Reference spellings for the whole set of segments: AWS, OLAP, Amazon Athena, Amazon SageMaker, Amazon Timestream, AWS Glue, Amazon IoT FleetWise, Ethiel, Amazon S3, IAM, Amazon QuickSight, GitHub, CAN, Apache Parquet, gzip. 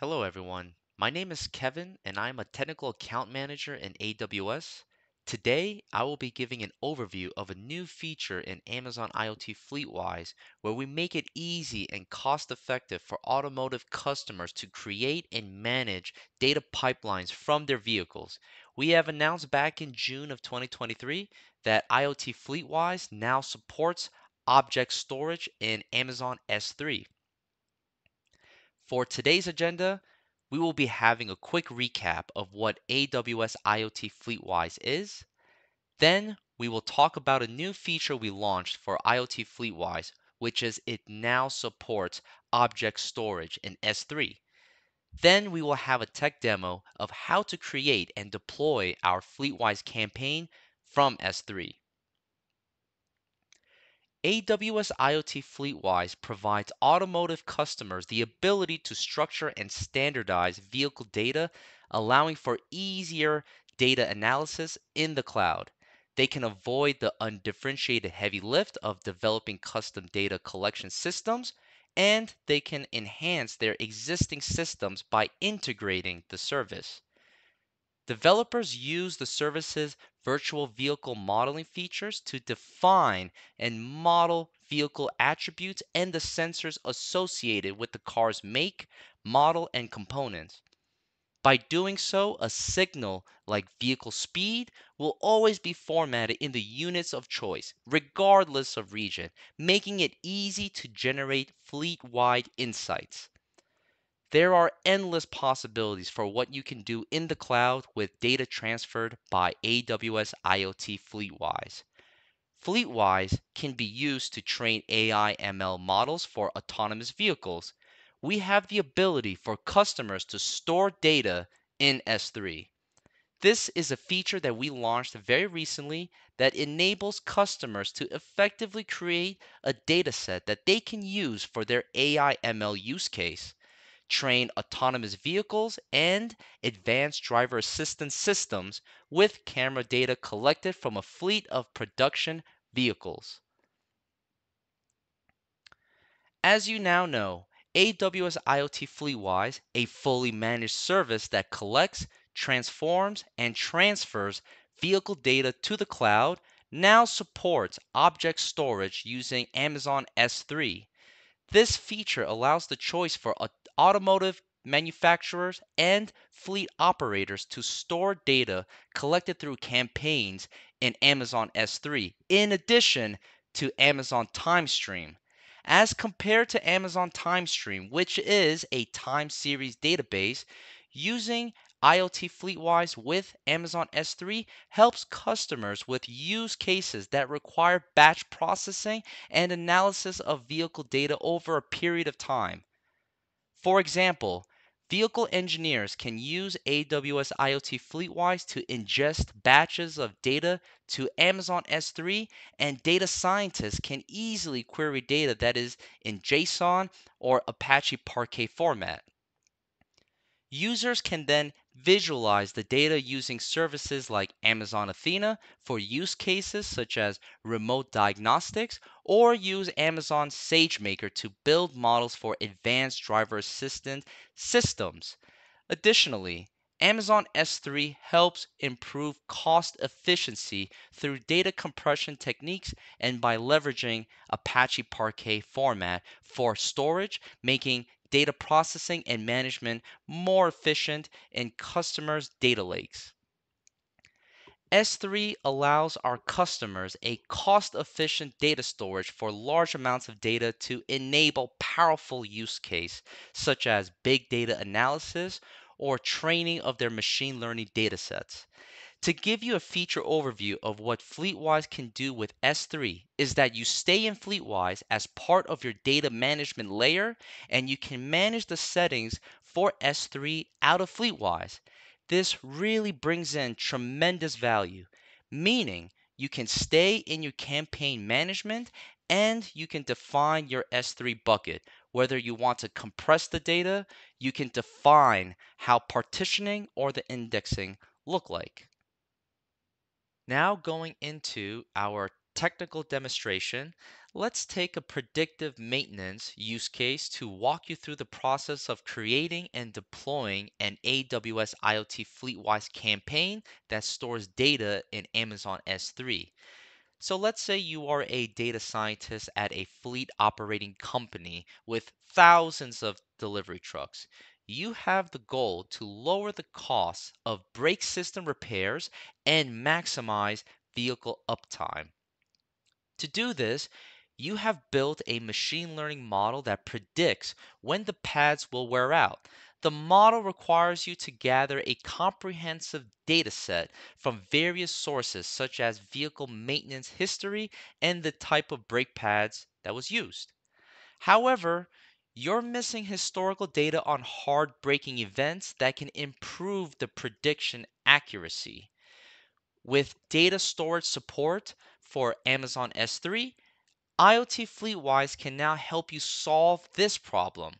Hello everyone, my name is Kevin and I'm a Technical Account Manager in AWS. Today, I will be giving an overview of a new feature in Amazon IoT FleetWise where we make it easy and cost-effective for automotive customers to create and manage data pipelines from their vehicles. We have announced back in June of 2023 that IoT FleetWise now supports object storage in Amazon S3. For today's agenda, we will be having a quick recap of what AWS IoT FleetWise is. Then we will talk about a new feature we launched for IoT FleetWise, which is it now supports object storage in S3. Then we will have a tech demo of how to create and deploy our FleetWise campaign from S3. AWS IoT FleetWise provides automotive customers the ability to structure and standardize vehicle data, allowing for easier data analysis in the cloud. They can avoid the undifferentiated heavy lift of developing custom data collection systems, and they can enhance their existing systems by integrating the service. Developers use the service's virtual vehicle modeling features to define and model vehicle attributes and the sensors associated with the car's make, model, and components. By doing so, a signal like vehicle speed will always be formatted in the units of choice, regardless of region, making it easy to generate fleet-wide insights. There are endless possibilities for what you can do in the cloud with data transferred by AWS IoT FleetWise. FleetWise can be used to train AI/ML models for autonomous vehicles. We have the ability for customers to store data in S3. This is a feature that we launched very recently that enables customers to effectively create a dataset that they can use for their AI/ML use case, train autonomous vehicles and advanced driver assistance systems with camera data collected from a fleet of production vehicles. As you now know, AWS IoT FleetWise, a fully managed service that collects, transforms, and transfers vehicle data to the cloud, now supports object storage using Amazon S3. This feature allows the choice for automotive manufacturers and fleet operators to store data collected through campaigns in Amazon S3, in addition to Amazon Timestream. As compared to Amazon Timestream, which is a time series database, using IoT FleetWise with Amazon S3 helps customers with use cases that require batch processing and analysis of vehicle data over a period of time. For example, vehicle engineers can use AWS IoT FleetWise to ingest batches of data to Amazon S3, and data scientists can easily query data that is in JSON or Apache Parquet format. Users can then visualize the data using services like Amazon Athena for use cases such as remote diagnostics, or use Amazon SageMaker to build models for advanced driver assistance systems. Additionally, Amazon S3 helps improve cost efficiency through data compression techniques and by leveraging Apache Parquet format for storage, making data processing and management more efficient in customers' data lakes. S3 allows our customers a cost-efficient data storage for large amounts of data to enable powerful use cases such as big data analysis or training of their machine learning datasets. To give you a feature overview of what FleetWise can do with S3 is that you stay in FleetWise as part of your data management layer, and you can manage the settings for S3 out of FleetWise. This really brings in tremendous value, meaning you can stay in your campaign management and you can define your S3 bucket. Whether you want to compress the data, you can define how partitioning or the indexing look like. Now going into our technical demonstration, let's take a predictive maintenance use case to walk you through the process of creating and deploying an AWS IoT FleetWise campaign that stores data in Amazon S3. So let's say you are a data scientist at a fleet operating company with thousands of delivery trucks. You have the goal to lower the cost of brake system repairs and maximize vehicle uptime. To do this, you have built a machine learning model that predicts when the pads will wear out. The model requires you to gather a comprehensive data set from various sources such as vehicle maintenance history and the type of brake pads that was used. However, you're missing historical data on hard braking events that can improve the prediction accuracy. With data storage support for Amazon S3, IoT FleetWise can now help you solve this problem.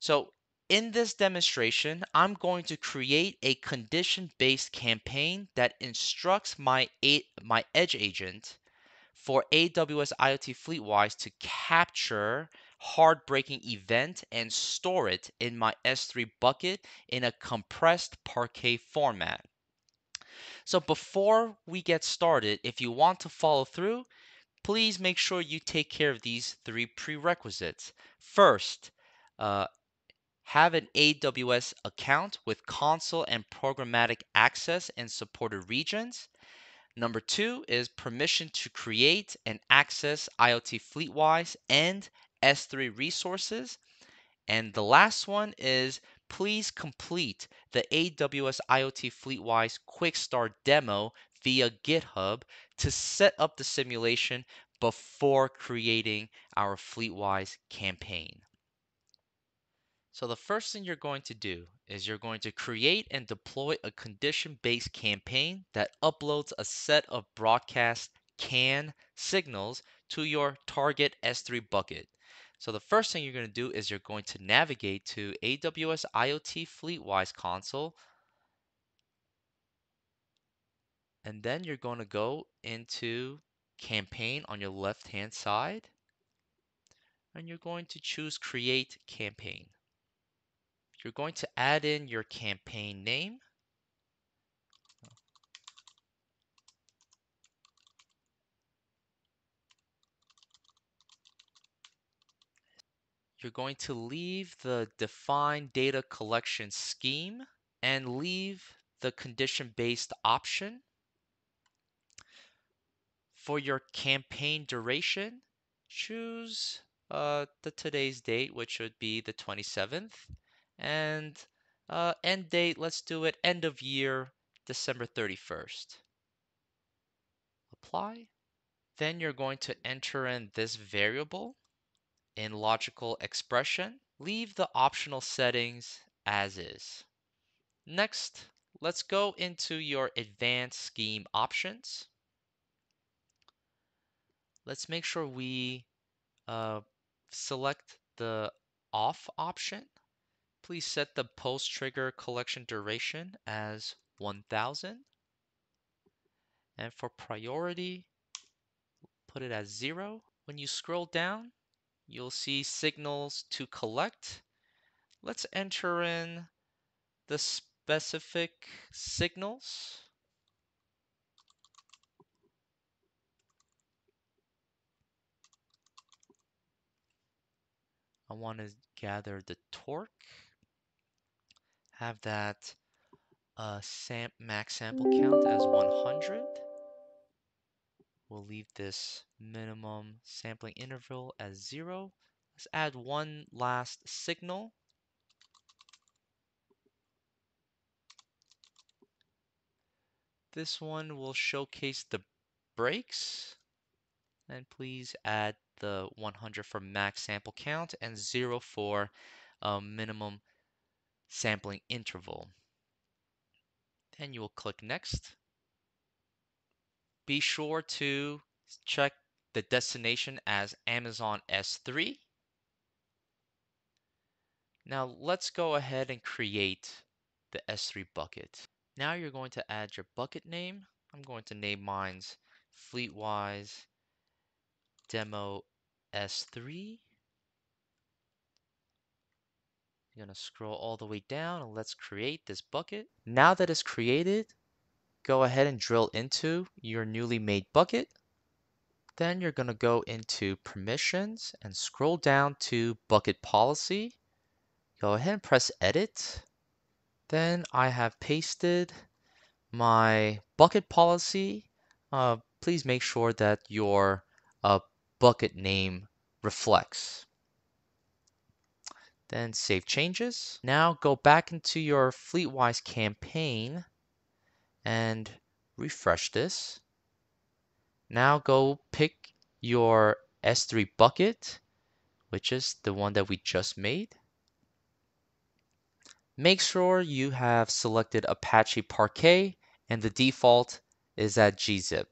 So in this demonstration, I'm going to create a condition-based campaign that instructs my edge agent for AWS IoT FleetWise to capture hard braking event and store it in my S3 bucket in a compressed Parquet format. So before we get started, if you want to follow through, please make sure you take care of these three prerequisites. First, have an AWS account with console and programmatic access in supported regions. Number two is permission to create and access IoT FleetWise and S3 resources. And the last one is please complete the AWS IoT FleetWise Quick Start demo via GitHub to set up the simulation before creating our FleetWise campaign. So the first thing you're going to do is you're going to create and deploy a condition-based campaign that uploads a set of broadcast CAN signals to your target S3 bucket. So the first thing you're going to do is you're going to navigate to AWS IoT FleetWise console, and then you're going to go into campaign on your left hand side, and you're going to choose create campaign. You're going to add in your campaign name, you're going to leave the define data collection scheme and leave the condition-based option. For your campaign duration, choose the today's date, which would be the 27th, and end date, let's do it end of year, December 31st. Apply. Then you're going to enter in this variable in logical expression. Leave the optional settings as is. Next, let's go into your advanced scheme options. Let's make sure we select the off option. Please set the post trigger collection duration as 1000. And for priority, put it as 0. When you scroll down, you'll see signals to collect. Let's enter in the specific signals. I want to gather the torque, have that max sample count as 100. We'll leave this minimum sampling interval as 0. Let's add one last signal. This one will showcase the brakes. And please add the 100 for max sample count and 0 for minimum sampling interval. Then you will click next. Be sure to check the destination as Amazon S3. Now let's go ahead and create the S3 bucket. Now you're going to add your bucket name. I'm going to name mine FleetWise, demo S3. I'm gonna scroll all the way down and let's create this bucket. Now that it's created, go ahead and drill into your newly made bucket. Then you're gonna go into permissions and scroll down to bucket policy. Go ahead and press edit. Then I have pasted my bucket policy. Please make sure that your bucket name reflects. Then save changes. Now go back into your FleetWise campaign and refresh this. Now go pick your S3 bucket, which is the one that we just made. Make sure you have selected Apache Parquet and the default is at gzip.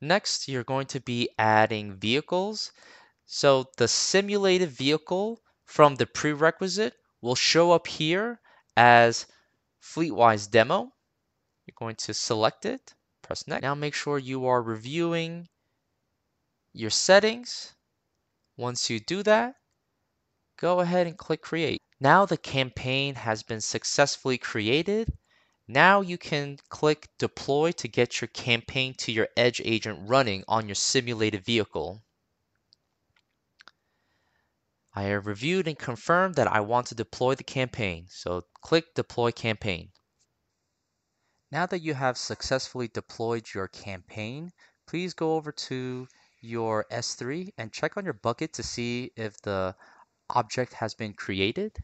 Next, you're going to be adding vehicles. So the simulated vehicle from the prerequisite will show up here as FleetWise demo. You're going to select it. Press next. Now make sure you are reviewing your settings. Once you do that, go ahead and click create. Now the campaign has been successfully created. Now you can click deploy to get your campaign to your edge agent running on your simulated vehicle. I have reviewed and confirmed that I want to deploy the campaign, so click deploy campaign. Now that you have successfully deployed your campaign, please go over to your S3 and check on your bucket to see if the object has been created.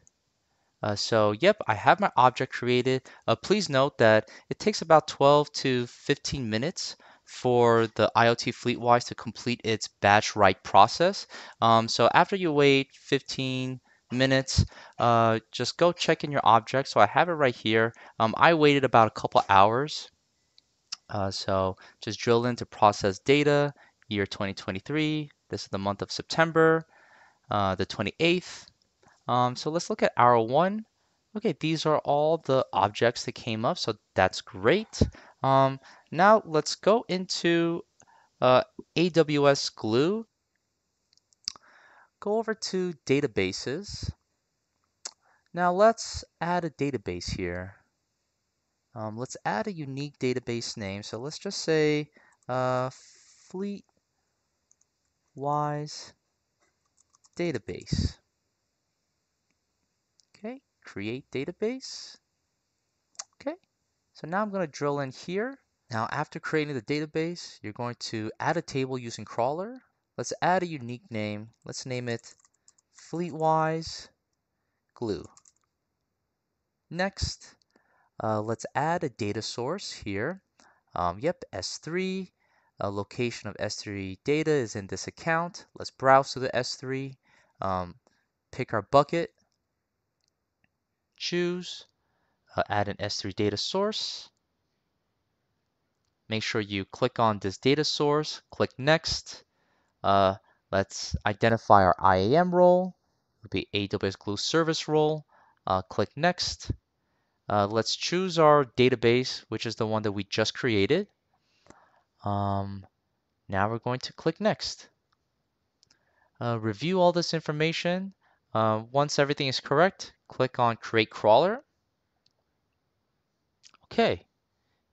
Yep, I have my object created. Please note that it takes about 12 to 15 minutes for the IoT FleetWise to complete its batch write process. So after you wait 15 minutes, just go check in your object. So I have it right here. I waited about a couple hours. So just drill into process data, year 2023. This is the month of September, the 28th. So let's look at hour one. Okay, these are all the objects that came up, so that's great. Now let's go into AWS Glue. Go over to databases. Now let's add a database here. Let's add a unique database name. So let's just say FleetWise database. Okay, create database. Okay, so now I'm going to drill in here. Now after creating the database, you're going to add a table using crawler. Let's add a unique name. Let's name it FleetWise Glue. Next, let's add a data source here. Yep, S3. Location of S3 data is in this account. Let's browse to the S3. Pick our bucket. Choose. Add an S3 data source. Make sure you click on this data source. Click next. Let's identify our IAM role. It would be AWS Glue service role. Click next. Let's choose our database, which is the one that we just created. Now we're going to click next. Review all this information. Once everything is correct, click on create crawler. Okay,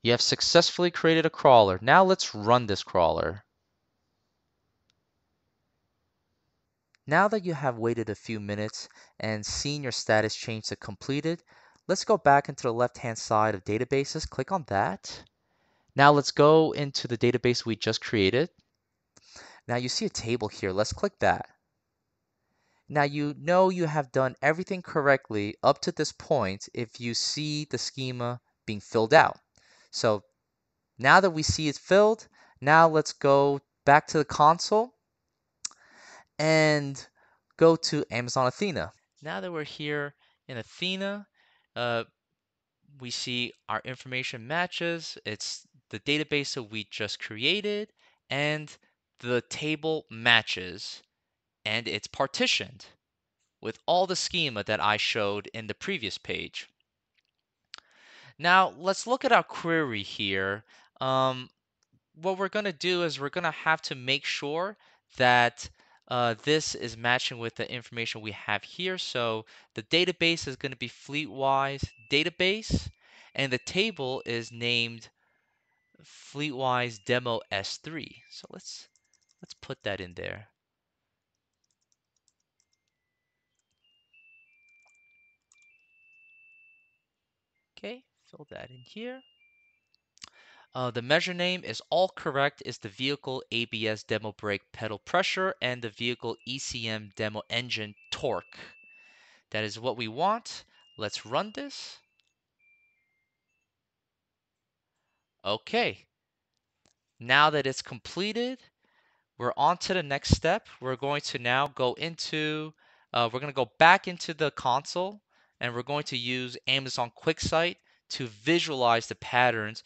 you have successfully created a crawler. Now let's run this crawler. Now that you have waited a few minutes and seen your status change to completed, let's go back into the left-hand side of databases. Click on that. Now let's go into the database we just created. Now you see a table here. Let's click that. Now you know you have done everything correctly up to this point if you see the schema being filled out. So now that we see it's filled, now let's go back to the console and go to Amazon Athena. Now that we're here in Athena, we see our information matches. It's the database that we just created, and the table matches, and it's partitioned with all the schema that I showed in the previous page. Now let's look at our query here. what we're going to do is we're going to have to make sure that this is matching with the information we have here. So the database is going to be FleetWise database, and the table is named FleetWise Demo S3. So let's put that in there. Okay, fill that in here. The measure name is all correct, is the vehicle ABS demo brake pedal pressure and the vehicle ECM demo engine torque. That is what we want. Let's run this. Okay. Now that it's completed, we're on to the next step. We're going to now go into, we're going to go back into the console, and we're going to use Amazon QuickSight to visualize the patterns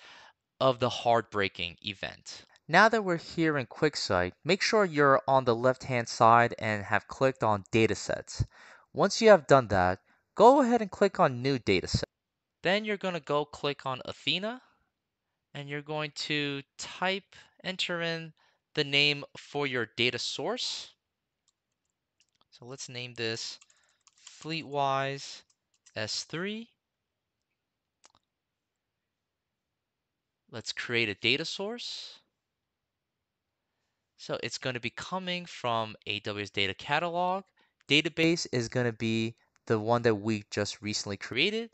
of the hard braking event. Now that we're here in QuickSight, make sure you're on the left-hand side and have clicked on Datasets. Once you have done that, go ahead and click on New Dataset. Then you're going to go click on Athena, and you're going to enter in the name for your data source. So let's name this FleetWise S3. Let's create a data source. So it's going to be coming from AWS Data Catalog. Database is going to be the one that we just recently created.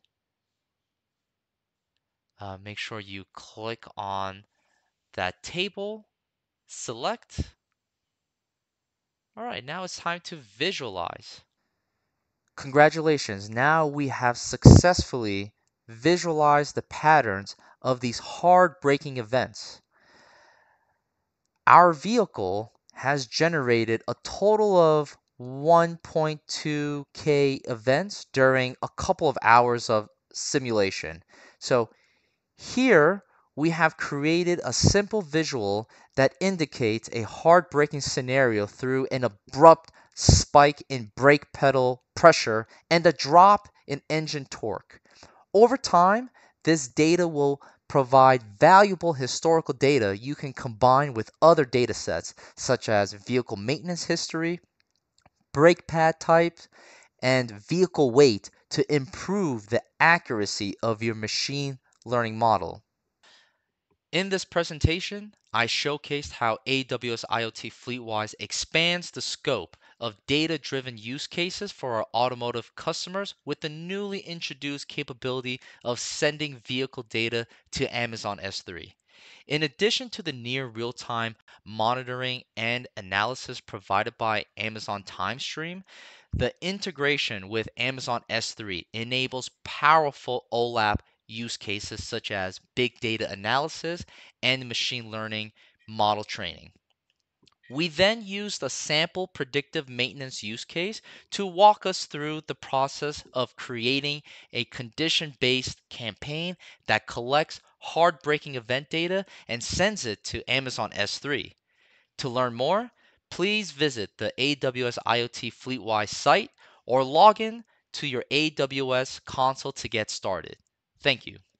Make sure you click on that table, select. All right, now it's time to visualize. Congratulations, now we have successfully visualized the patterns of these hard braking events. Our vehicle has generated a total of 1.2K events during a couple of hours of simulation. So here we have created a simple visual that indicates a hard braking scenario through an abrupt spike in brake pedal pressure and a drop in engine torque. Over time, this data will provide valuable historical data you can combine with other data sets such as vehicle maintenance history, brake pad type, and vehicle weight to improve the accuracy of your machine learning model. In this presentation, I showcased how AWS IoT FleetWise expands the scope of data-driven use cases for our automotive customers with the newly introduced capability of sending vehicle data to Amazon S3. In addition to the near real-time monitoring and analysis provided by Amazon Timestream, the integration with Amazon S3 enables powerful OLAP use cases such as big data analysis and machine learning model training. We then used a sample predictive maintenance use case to walk us through the process of creating a condition-based campaign that collects hard braking event data and sends it to Amazon S3. To learn more, please visit the AWS IoT FleetWise site or log in to your AWS console to get started. Thank you.